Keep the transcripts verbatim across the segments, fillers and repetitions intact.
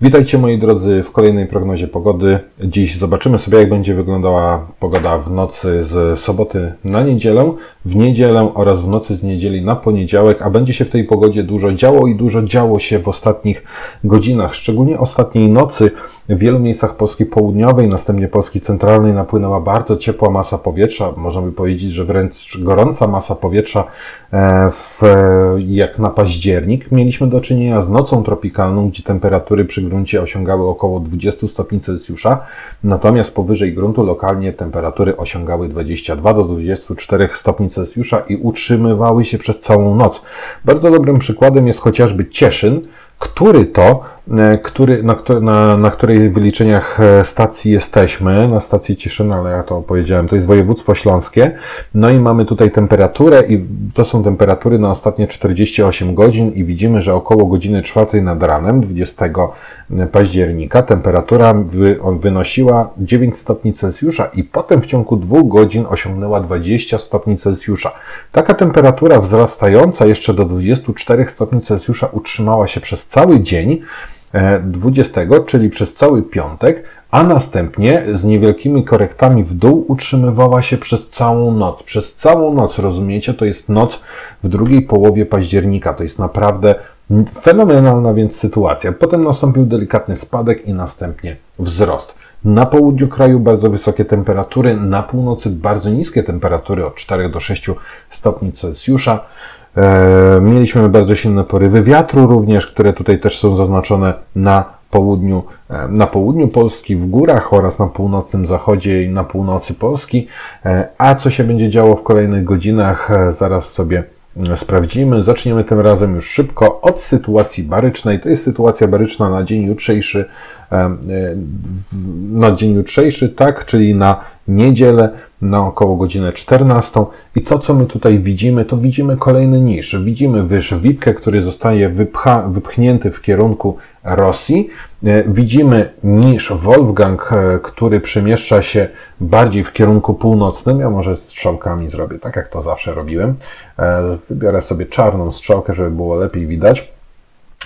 Witajcie moi drodzy w kolejnej prognozie pogody. Dziś zobaczymy sobie, jak będzie wyglądała pogoda w nocy z soboty na niedzielę, w niedzielę oraz w nocy z niedzieli na poniedziałek, a będzie się w tej pogodzie dużo działo i dużo działo się w ostatnich godzinach, szczególnie ostatniej nocy. W wielu miejscach Polski południowej, następnie Polski centralnej napłynęła bardzo ciepła masa powietrza, można by powiedzieć, że wręcz gorąca masa powietrza w, jak na październik. Mieliśmy do czynienia z nocą tropikalną, gdzie temperatury przy gruncie osiągały około dwudziestu stopni Celsjusza, natomiast powyżej gruntu lokalnie temperatury osiągały dwadzieścia dwa do dwudziestu czterech stopni Celsjusza i utrzymywały się przez całą noc. Bardzo dobrym przykładem jest chociażby Cieszyn, który to, który, na, na, na której wyliczeniach stacji jesteśmy, na stacji Cieszyna, ale ja to powiedziałem, to jest województwo śląskie. No i mamy tutaj temperaturę i to są temperatury na ostatnie czterdzieści osiem godzin i widzimy, że około godziny czwartej nad ranem dwudziestego października temperatura wy, wynosiła dziewięć stopni Celsjusza i potem w ciągu dwóch godzin osiągnęła dwadzieścia stopni Celsjusza. Taka temperatura wzrastająca jeszcze do dwudziestu czterech stopni Celsjusza utrzymała się przez cały dzień dwudziestego, czyli przez cały piątek, a następnie z niewielkimi korektami w dół utrzymywała się przez całą noc. Przez całą noc, rozumiecie? To jest noc w drugiej połowie października. To jest naprawdę fenomenalna więc sytuacja. Potem nastąpił delikatny spadek i następnie wzrost. Na południu kraju bardzo wysokie temperatury, na północy bardzo niskie temperatury od czterech do sześciu stopni Celsjusza. Mieliśmy bardzo silne porywy wiatru również, które tutaj też są zaznaczone na południu, na południu Polski, w górach oraz na północnym zachodzie i na północy Polski. A co się będzie działo w kolejnych godzinach, zaraz sobie sprawdzimy. Zaczniemy tym razem już szybko od sytuacji barycznej. To jest sytuacja baryczna na dzień jutrzejszy, na dzień jutrzejszy, tak, czyli na niedzielę, na około godzinę czternastą. I to, co my tutaj widzimy, to widzimy kolejny niż. Widzimy wyż Wipkę, który zostaje wypcha, wypchnięty w kierunku Rosji. Widzimy niż Wolfgang, który przemieszcza się bardziej w kierunku północnym. Ja może strzałkami zrobię tak, jak to zawsze robiłem. Wybiorę sobie czarną strzałkę, żeby było lepiej widać.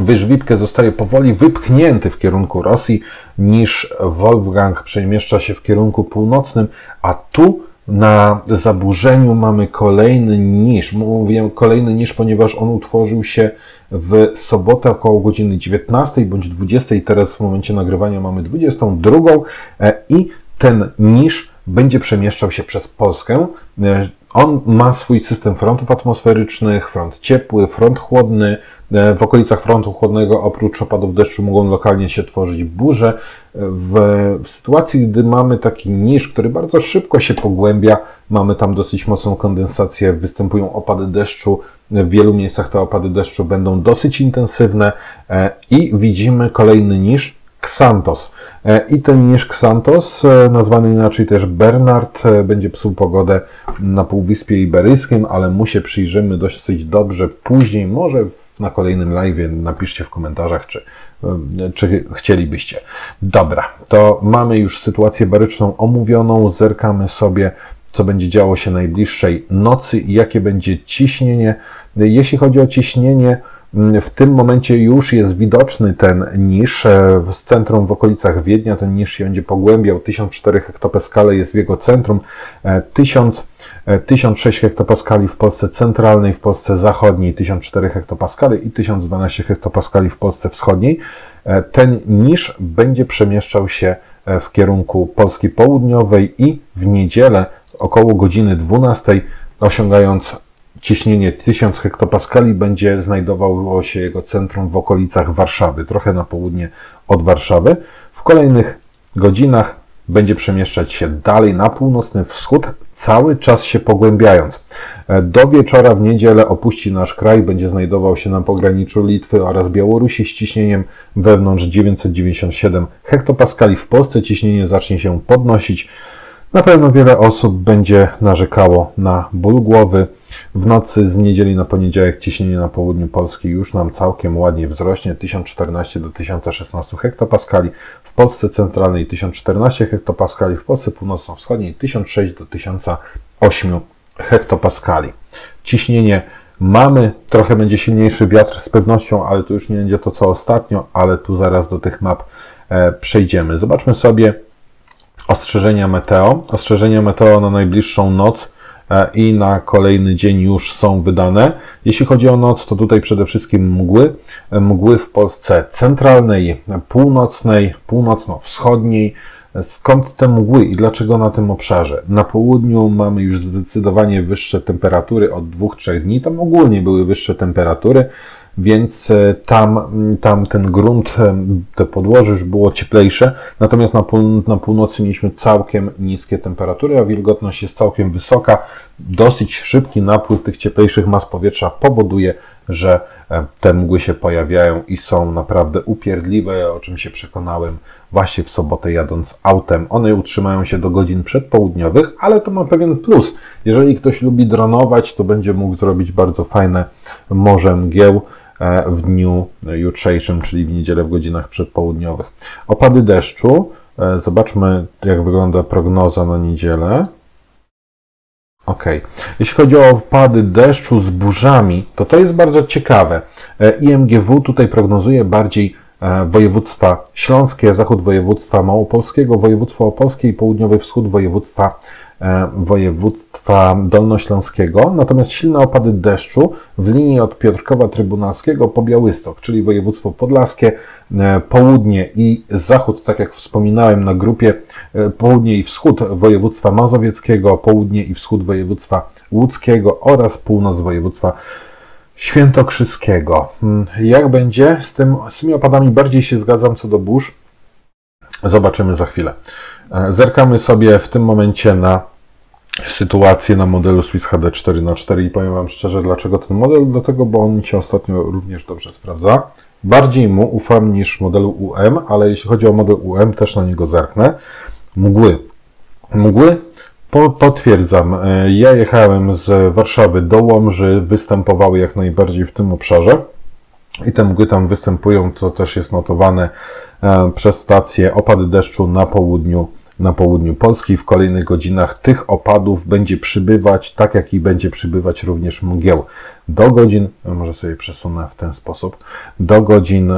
Wyż Wipkę zostaje powoli wypchnięty w kierunku Rosji, niż Wolfgang przemieszcza się w kierunku północnym, a tu na zaburzeniu mamy kolejny niż. Mówię kolejny niż, ponieważ on utworzył się w sobotę około godziny dziewiętnastej bądź dwudziestej. Teraz w momencie nagrywania mamy dwudziestą drugą i ten niż będzie przemieszczał się przez Polskę. On ma swój system frontów atmosferycznych, front ciepły, front chłodny. W okolicach frontu chłodnego oprócz opadów deszczu mogą lokalnie się tworzyć burze. W, w sytuacji, gdy mamy taki niż, który bardzo szybko się pogłębia, mamy tam dosyć mocną kondensację, występują opady deszczu. W wielu miejscach te opady deszczu będą dosyć intensywne i widzimy kolejny niż Xanthos. I ten niż Xanthos, nazwany inaczej też Bernard, będzie psuł pogodę na Półwyspie Iberyjskim, ale mu się przyjrzymy dosyć dobrze później, może w na kolejnym live'ie. Napiszcie w komentarzach, czy, czy chcielibyście. Dobra, to mamy już sytuację baryczną omówioną. Zerkamy sobie, co będzie działo się najbliższej nocy i jakie będzie ciśnienie. Jeśli chodzi o ciśnienie, w tym momencie już jest widoczny ten niż z centrum w okolicach Wiednia. Ten niż się będzie pogłębiał. tysiąc cztery hektopaskale jest w jego centrum. tysiąc sześć hektopaskali w Polsce centralnej, w Polsce zachodniej, tysiąc cztery hektopaskali i tysiąc dwanaście hektopaskali w Polsce wschodniej. Ten niż będzie przemieszczał się w kierunku Polski południowej i w niedzielę około godziny dwunastej, osiągając ciśnienie tysiąc hektopaskali, będzie znajdowało się jego centrum w okolicach Warszawy, trochę na południe od Warszawy. W kolejnych godzinach będzie przemieszczać się dalej na północny wschód, cały czas się pogłębiając. Do wieczora w niedzielę opuści nasz kraj, będzie znajdował się na pograniczu Litwy oraz Białorusi z ciśnieniem wewnątrz dziewięćset dziewięćdziesiąt siedem hektopaskali. W Polsce ciśnienie zacznie się podnosić. Na pewno wiele osób będzie narzekało na ból głowy. W nocy z niedzieli na poniedziałek ciśnienie na południu Polski już nam całkiem ładnie wzrośnie. tysiąc czternaście do tysiąc szesnastu hektopaskali. W Polsce centralnej tysiąc czternaście hektopaskali. W Polsce północno-wschodniej tysiąc sześć do tysiąc osiem hektopaskali. Ciśnienie Mamy, trochę będzie silniejszy wiatr z pewnością, ale to już nie będzie to co ostatnio, ale tu zaraz do tych map e, przejdziemy. Zobaczmy sobie ostrzeżenia meteo. Ostrzeżenia meteo na najbliższą noc e, i na kolejny dzień już są wydane. Jeśli chodzi o noc, to tutaj przede wszystkim mgły. Mgły w Polsce centralnej, północnej, północno-wschodniej. Skąd te mgły i dlaczego na tym obszarze? Na południu mamy już zdecydowanie wyższe temperatury od dwóch do trzech dni. Tam ogólnie były wyższe temperatury, więc tam, tam ten grunt, te podłoże już było cieplejsze. Natomiast na, pół, na północy mieliśmy całkiem niskie temperatury, a wilgotność jest całkiem wysoka. Dosyć szybki napływ tych cieplejszych mas powietrza powoduje, że te mgły się pojawiają i są naprawdę upierdliwe, o czym się przekonałem właśnie w sobotę jadąc autem. One utrzymają się do godzin przedpołudniowych, ale to ma pewien plus. Jeżeli ktoś lubi dronować, to będzie mógł zrobić bardzo fajne morze mgieł w dniu jutrzejszym, czyli w niedzielę w godzinach przedpołudniowych. Opady deszczu. Zobaczmy, jak wygląda prognoza na niedzielę. Ok. Jeśli chodzi o opady deszczu z burzami, to to jest bardzo ciekawe. I M G W tutaj prognozuje bardziej województwa śląskie, zachód województwa małopolskiego, województwo opolskie i południowy wschód województwa, województwa dolnośląskiego. Natomiast silne opady deszczu w linii od Piotrkowa Trybunalskiego po Białystok, czyli województwo podlaskie, południe i zachód, tak jak wspominałem na grupie, południe i wschód województwa mazowieckiego, południe i wschód województwa łódzkiego oraz północ województwa świętokrzyskiego. Jak będzie? Z, tym, z tymi opadami bardziej się zgadzam co do burz. Zobaczymy za chwilę. Zerkamy sobie w tym momencie na sytuację na modelu Swiss H D cztery na cztery i powiem Wam szczerze, dlaczego ten model? Dlatego, bo on mi się ostatnio również dobrze sprawdza. Bardziej mu ufam niż modelu U M, ale jeśli chodzi o model U M, też na niego zerknę. Mgły. Mgły? Po, potwierdzam. Ja jechałem z Warszawy do Łomży, występowały jak najbardziej w tym obszarze i te mgły tam występują, to też jest notowane przez stację. Opady deszczu na południu, na południu Polski. W kolejnych godzinach tych opadów będzie przybywać, tak jak i będzie przybywać również mgieł. Do godzin, może sobie przesunę w ten sposób, do godzin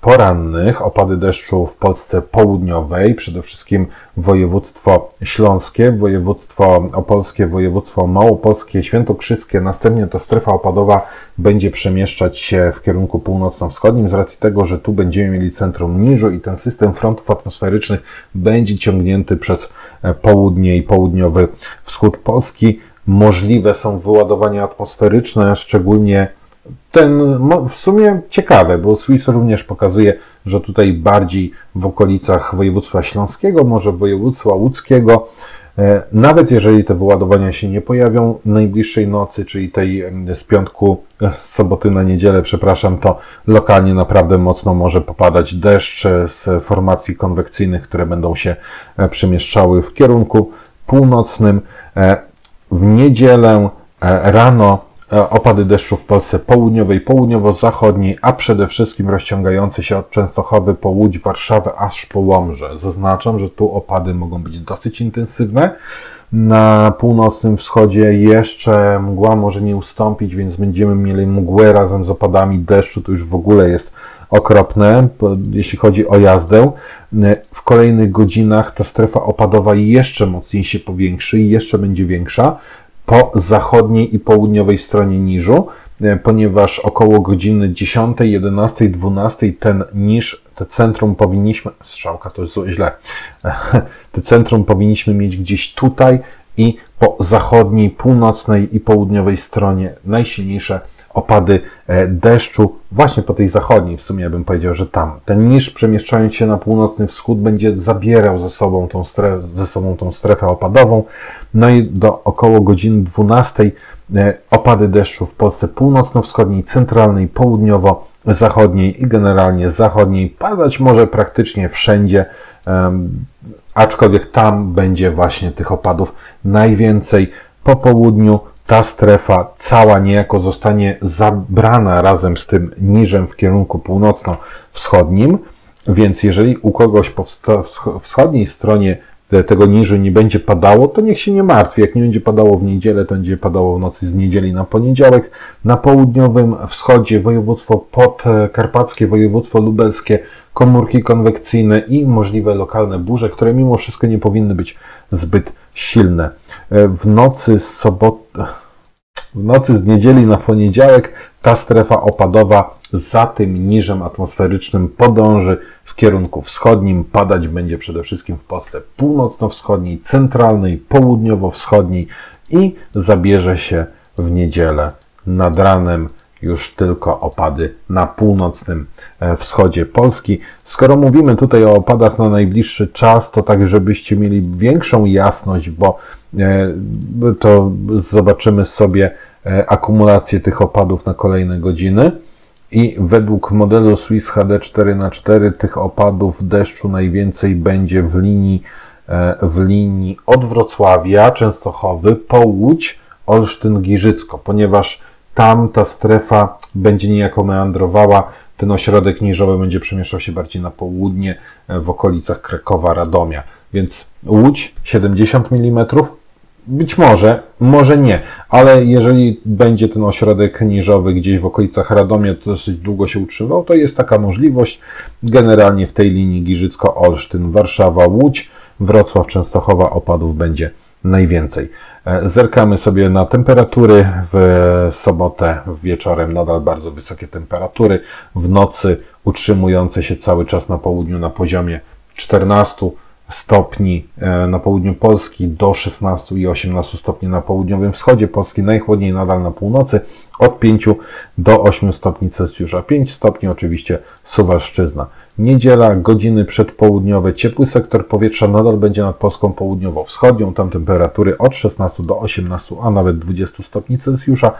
porannych opady deszczu w Polsce południowej, przede wszystkim województwo śląskie, województwo opolskie, województwo małopolskie, świętokrzyskie, następnie ta strefa opadowa będzie przemieszczać się w kierunku północno-wschodnim z racji tego, że tu będziemy mieli centrum niżu i ten system frontów atmosferycznych będzie ciągnięty przez południe i południowy wschód Polski. Możliwe są wyładowania atmosferyczne, szczególnie ten, no w sumie ciekawe, bo Swiss również pokazuje, że tutaj bardziej w okolicach województwa śląskiego, może województwa łódzkiego, nawet jeżeli te wyładowania się nie pojawią najbliższej nocy, czyli tej z piątku, z soboty na niedzielę, przepraszam, to lokalnie naprawdę mocno może popadać deszcz z formacji konwekcyjnych, które będą się przemieszczały w kierunku północnym. W niedzielę rano opady deszczu w Polsce południowej, południowo-zachodniej, a przede wszystkim rozciągające się od Częstochowy po Łódź, Warszawę aż po Łomże. Zaznaczam, że tu opady mogą być dosyć intensywne. Na północnym wschodzie jeszcze mgła może nie ustąpić, więc będziemy mieli mgłę razem z opadami deszczu. To już w ogóle jest okropne, jeśli chodzi o jazdę. W kolejnych godzinach ta strefa opadowa jeszcze mocniej się powiększy i jeszcze będzie większa po zachodniej i południowej stronie niżu, ponieważ około godziny dziesiątej, jedenastej, dwunastej ten niż, te centrum powinniśmy, strzałka to jest źle, te centrum powinniśmy mieć gdzieś tutaj i po zachodniej, północnej i południowej stronie najsilniejsze opady deszczu właśnie po tej zachodniej, w sumie ja bym powiedział, że tam. Ten niż przemieszczając się na północny wschód będzie zabierał ze sobą tą strefę, ze sobą tą strefę opadową. No i do około godziny dwunastej opady deszczu w Polsce północno-wschodniej, centralnej, południowo-zachodniej i generalnie zachodniej. Padać może praktycznie wszędzie, aczkolwiek tam będzie właśnie tych opadów najwięcej. Po południu ta strefa cała niejako zostanie zabrana razem z tym niżem w kierunku północno-wschodnim, więc jeżeli u kogoś po wschodniej stronie tego niżu nie będzie padało, to niech się nie martwi. Jak nie będzie padało w niedzielę, to będzie padało w nocy z niedzieli na poniedziałek. Na południowym wschodzie województwo podkarpackie, województwo lubelskie, komórki konwekcyjne i możliwe lokalne burze, które mimo wszystko nie powinny być zbyt silne. W nocy z soboty, w nocy z niedzieli na poniedziałek ta strefa opadowa za tym niżem atmosferycznym podąży w kierunku wschodnim. Padać będzie przede wszystkim w Polsce północno-wschodniej, centralnej, południowo-wschodniej i zabierze się w niedzielę nad ranem już tylko opady na północnym wschodzie Polski. Skoro mówimy tutaj o opadach na najbliższy czas, to tak, żebyście mieli większą jasność, bo to zobaczymy sobie akumulację tych opadów na kolejne godziny. I według modelu Swiss H D cztery na cztery tych opadów deszczu najwięcej będzie w linii, w linii od Wrocławia, Częstochowy, po Łódź, Olsztyn, Giżycko, ponieważ tam ta strefa będzie niejako meandrowała, ten ośrodek niżowy będzie przemieszczał się bardziej na południe, w okolicach Krakowa, Radomia. Więc Łódź siedemdziesiąt milimetrów, być może, może nie, ale jeżeli będzie ten ośrodek niżowy gdzieś w okolicach Radomia dosyć długo się utrzymał, to jest taka możliwość. Generalnie w tej linii Giżycko, Olsztyn, Warszawa, Łódź, Wrocław, Częstochowa opadów będzie najwięcej. Zerkamy sobie na temperatury. W sobotę wieczorem nadal bardzo wysokie temperatury. W nocy utrzymujące się cały czas na południu na poziomie czternastu stopni na południu Polski do szesnastu i osiemnastu stopni na południowym wschodzie Polski. Najchłodniej nadal na północy od pięciu do ośmiu stopni Celsjusza. pięć stopni oczywiście Suwalszczyzna. Niedziela, godziny przedpołudniowe. Ciepły sektor powietrza nadal będzie nad Polską południowo-wschodnią. Tam temperatury od szesnastu do osiemnastu, a nawet dwudziestu stopni Celsjusza.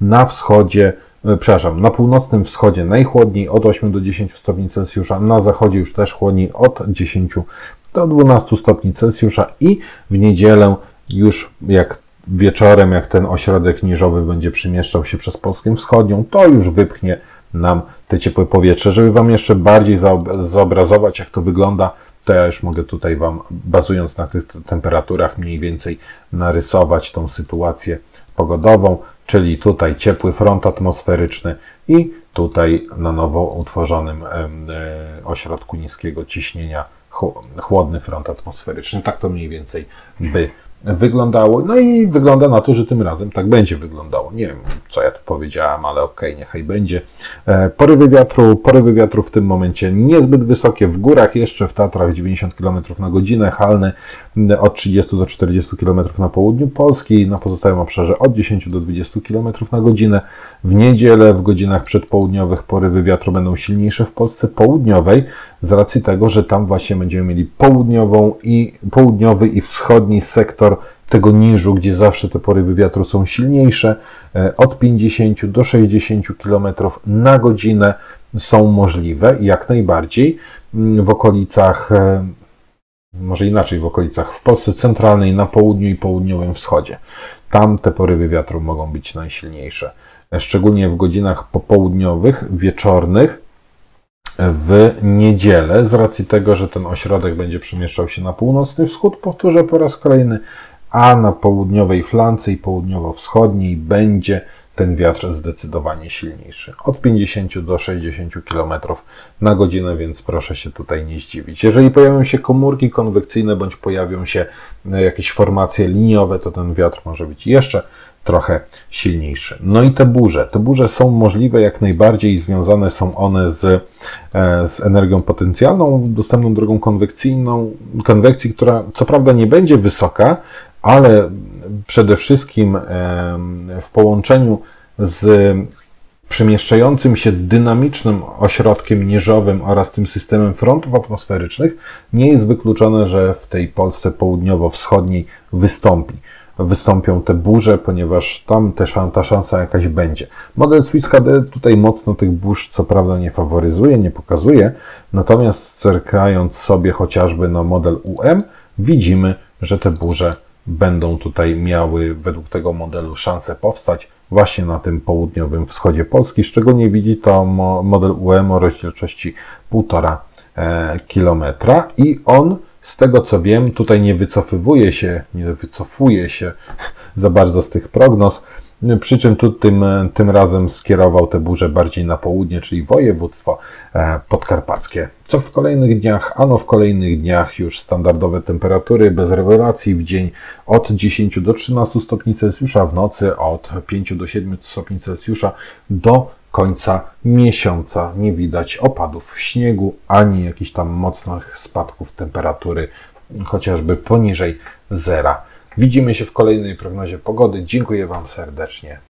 Na wschodzie, przepraszam, na północnym wschodzie najchłodniej od ośmiu do dziesięciu stopni Celsjusza. Na zachodzie już też chłodniej od dziesięciu do dwunastu stopni Celsjusza i w niedzielę już jak wieczorem, jak ten ośrodek niżowy będzie przemieszczał się przez Polskę wschodnią, to już wypchnie nam te ciepłe powietrze. Żeby Wam jeszcze bardziej zobrazować, jak to wygląda, to ja już mogę tutaj Wam, bazując na tych temperaturach, mniej więcej narysować tą sytuację pogodową, czyli tutaj ciepły front atmosferyczny i tutaj na nowo utworzonym ośrodku niskiego ciśnienia chłodny front atmosferyczny. Tak to mniej więcej by wyglądało. No i wygląda na to, że tym razem tak będzie wyglądało. Nie wiem, co ja tu powiedziałam, ale okej, niechaj będzie. Porywy wiatru, porywy wiatru w tym momencie niezbyt wysokie. W górach jeszcze, w Tatrach dziewięćdziesiąt kilometrów na godzinę, Halny od trzydziestu do czterdziestu kilometrów na południu Polski, na pozostałym obszarze od dziesięciu do dwudziestu kilometrów na godzinę. W niedzielę, w godzinach przedpołudniowych, porywy wiatru będą silniejsze w Polsce południowej, z racji tego, że tam właśnie będziemy mieli południową i, południowy i wschodni sektor tego niżu, gdzie zawsze te porywy wiatru są silniejsze, od pięćdziesięciu do sześćdziesięciu kilometrów na godzinę są możliwe jak najbardziej w okolicach, może inaczej w okolicach, w Polsce centralnej, na południu i południowym wschodzie. Tam te porywy wiatru mogą być najsilniejsze, szczególnie w godzinach popołudniowych, wieczornych, w niedzielę, z racji tego, że ten ośrodek będzie przemieszczał się na północny wschód, powtórzę po raz kolejny, a na południowej flance i południowo-wschodniej będzie ten wiatr zdecydowanie silniejszy. Od pięćdziesięciu do sześćdziesięciu kilometrów na godzinę, więc proszę się tutaj nie zdziwić. Jeżeli pojawią się komórki konwekcyjne, bądź pojawią się jakieś formacje liniowe, to ten wiatr może być jeszcze trochę silniejszy. No i te burze. Te burze są możliwe jak najbardziej i związane są one z, z energią potencjalną, dostępną drogą konwekcyjną, konwekcji, która co prawda nie będzie wysoka, ale przede wszystkim w połączeniu z przemieszczającym się dynamicznym ośrodkiem niżowym oraz tym systemem frontów atmosferycznych nie jest wykluczone, że w tej Polsce południowo-wschodniej wystąpi. Wystąpią te burze, ponieważ tam też ta szansa jakaś będzie. Model Swiss H D tutaj mocno tych burz co prawda nie faworyzuje, nie pokazuje, natomiast zerkając sobie chociażby na model U M, widzimy, że te burze będą tutaj miały według tego modelu szansę powstać właśnie na tym południowym wschodzie Polski. Szczególnie widzi to model U M o rozdzielczości półtora kilometra i on Z tego co wiem, tutaj nie wycofywuje się, nie wycofuje się za bardzo z tych prognoz, przy czym tu tym, tym razem skierował te burze bardziej na południe, czyli województwo podkarpackie. Co w kolejnych dniach? Ano w kolejnych dniach już standardowe temperatury, bez rewelacji, w dzień od dziesięciu do trzynastu stopni Celsjusza, w nocy od pięciu do siedmiu stopni Celsjusza, do końca miesiąca nie widać opadów śniegu, ani jakichś tam mocnych spadków temperatury, chociażby poniżej zera. Widzimy się w kolejnej prognozie pogody. Dziękuję Wam serdecznie.